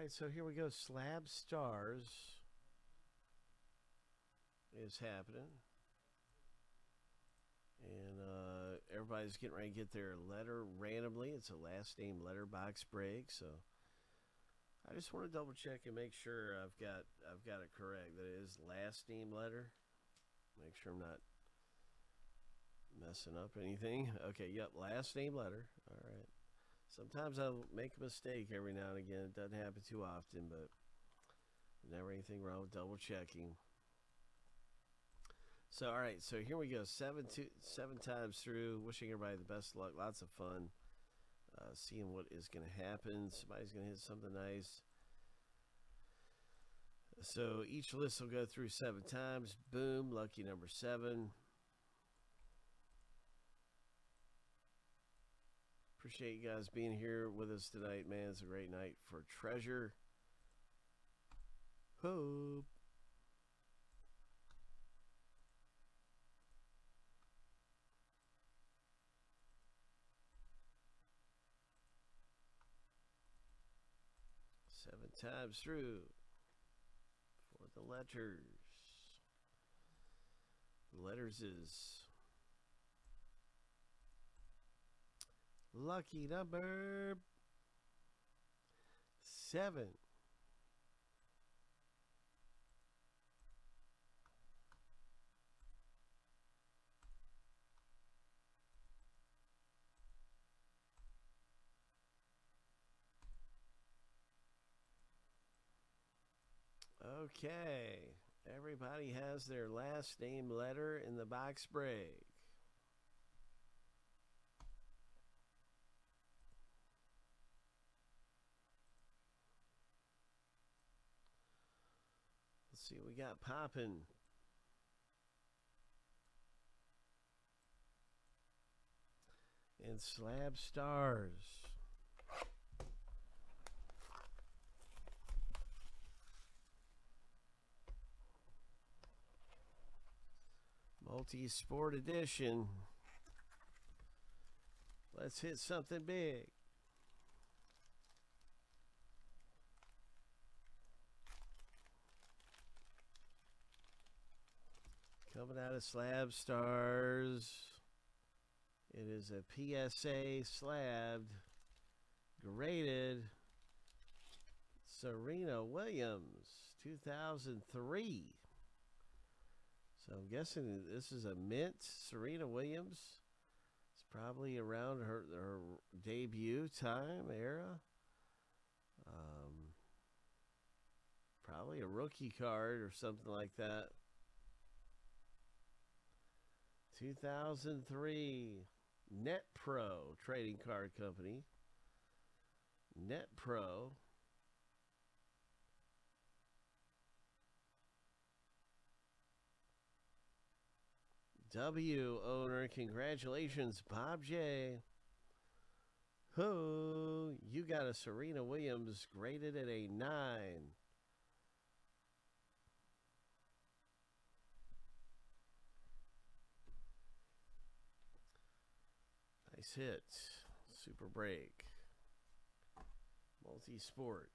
Alright, so here we go. Slab Stars is happening. And everybody's getting ready to get their letter randomly. It's a last name letterbox break, so I just want to double check and make sure I've got it correct. That it is last name letter. Make sure I'm not messing up anything. Okay, yep, last name letter. All right. Sometimes I'll make a mistake every now and again. It doesn't happen too often, but never anything wrong with double checking. So, all right, so here we go. Seven times through. Wishing everybody the best of luck. Lots of fun. Seeing what is going to happen. Somebody's going to hit something nice. So each list will go through 7 times. Boom, lucky number 7. Appreciate you guys being here with us tonight, man. It's a great night for treasure. Hope. Seven times through for the letters. Letters is lucky number 7. Okay, everybody has their last name letter in the box break. Let's see what we got popping. And Slab Stars. Multi-sport edition. Let's hit something big. Coming out of Slab Stars, it is a PSA slabbed, graded Serena Williams, 2003. So I'm guessing this is a mint. Serena Williams. It's probably around her debut time era. Probably a rookie card or something like that. 2003 NetPro trading card company. NetPro. W owner, congratulations, Bob J. Who, you got a Serena Williams graded at a 9. Nice hit. Super break. Multi-sport.